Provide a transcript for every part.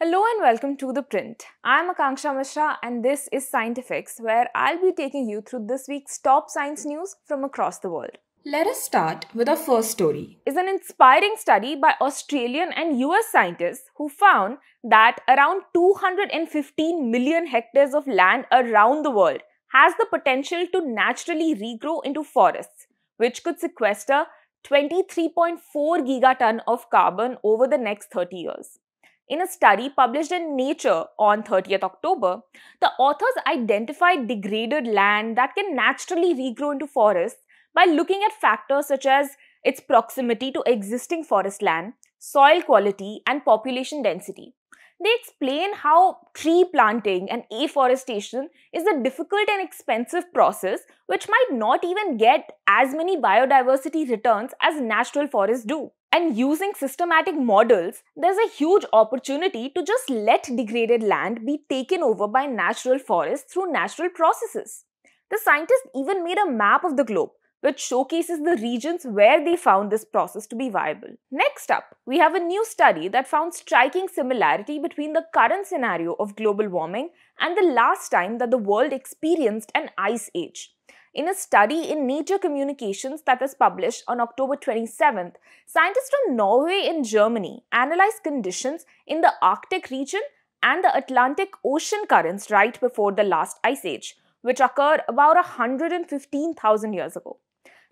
Hello and welcome to The Print. I'm Akanksha Mishra and this is Scientifix, where I'll be taking you through this week's top science news from across the world. Let us start with our first story. It's an inspiring study by Australian and US scientists who found that around 215 million hectares of land around the world has the potential to naturally regrow into forests, which could sequester 23.4 gigaton of carbon over the next 30 years. In a study published in Nature on 30th October, the authors identified degraded land that can naturally regrow into forests by looking at factors such as its proximity to existing forest land, soil quality, and population density. They explain how tree planting and afforestation is a difficult and expensive process which might not even get as many biodiversity returns as natural forests do. And using systematic models, there's a huge opportunity to just let degraded land be taken over by natural forests through natural processes. The scientists even made a map of the globe, which showcases the regions where they found this process to be viable. Next up, we have a new study that found striking similarity between the current scenario of global warming and the last time that the world experienced an ice age. In a study in Nature Communications that was published on October 27th, scientists from Norway and Germany analyzed conditions in the Arctic region and the Atlantic Ocean currents right before the last ice age, which occurred about 115,000 years ago.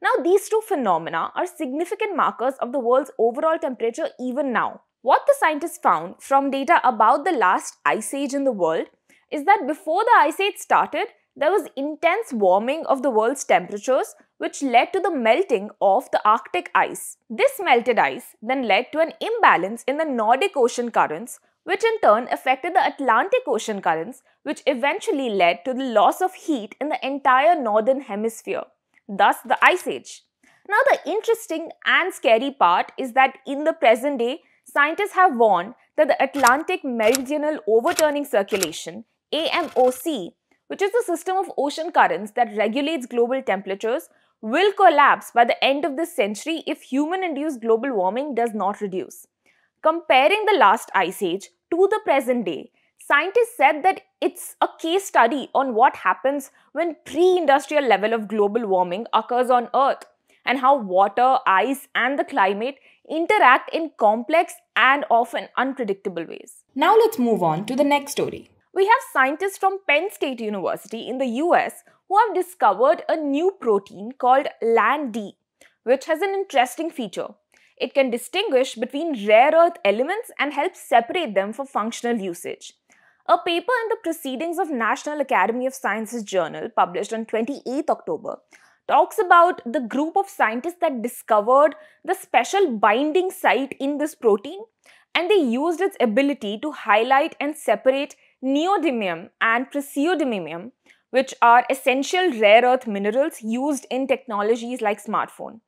Now, these two phenomena are significant markers of the world's overall temperature even now. What the scientists found from data about the last ice age in the world is that before the ice age started, there was intense warming of the world's temperatures, which led to the melting of the Arctic ice. This melted ice then led to an imbalance in the Nordic Ocean currents, which in turn affected the Atlantic Ocean currents, which eventually led to the loss of heat in the entire northern hemisphere, thus the ice age. Now, the interesting and scary part is that in the present day, scientists have warned that the Atlantic Meridional Overturning Circulation, AMOC, which is the system of ocean currents that regulates global temperatures, will collapse by the end of this century if human-induced global warming does not reduce. Comparing the last ice age to the present day, scientists said that it's a case study on what happens when pre-industrial level of global warming occurs on Earth and how water, ice, and the climate interact in complex and often unpredictable ways. Now let's move on to the next story. We have scientists from Penn State University in the US who have discovered a new protein called LAND-D, which has an interesting feature. It can distinguish between rare earth elements and help separate them for functional usage. A paper in the Proceedings of National Academy of Sciences journal published on 28th October talks about the group of scientists that discovered the special binding site in this protein, and they used its ability to highlight and separate neodymium and praseodymium, which are essential rare earth minerals used in technologies like smartphone.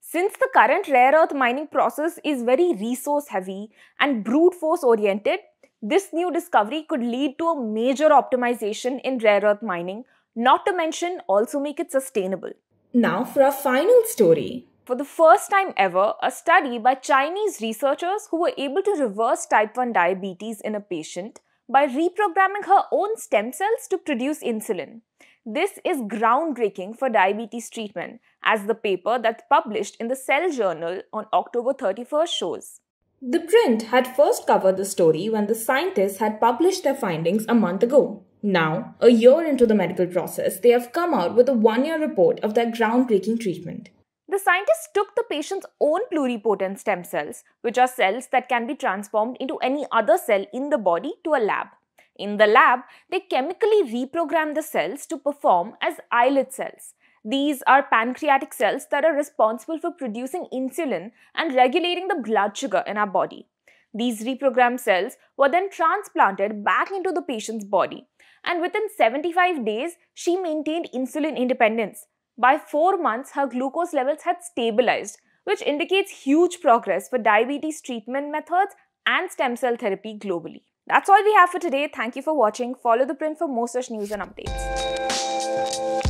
Since the current rare earth mining process is very resource heavy and brute force oriented, this new discovery could lead to a major optimization in rare earth mining, not to mention also make it sustainable. Now for our final story. For the first time ever, a study by Chinese researchers who were able to reverse type 1 diabetes in a patient by reprogramming her own stem cells to produce insulin. This is groundbreaking for diabetes treatment, as the paper that's published in the Cell journal on October 31st shows. The Print had first covered the story when the scientists had published their findings a month ago. Now, a year into the medical process, they have come out with a one-year report of their groundbreaking treatment. The scientists took the patient's own pluripotent stem cells, which are cells that can be transformed into any other cell in the body, to a lab. In the lab, they chemically reprogrammed the cells to perform as islet cells. These are pancreatic cells that are responsible for producing insulin and regulating the blood sugar in our body. These reprogrammed cells were then transplanted back into the patient's body, and within 75 days, she maintained insulin independence. By 4 months, her glucose levels had stabilized, which indicates huge progress for diabetes treatment methods and stem cell therapy globally. That's all we have for today. Thank you for watching. Follow The Print for more such news and updates.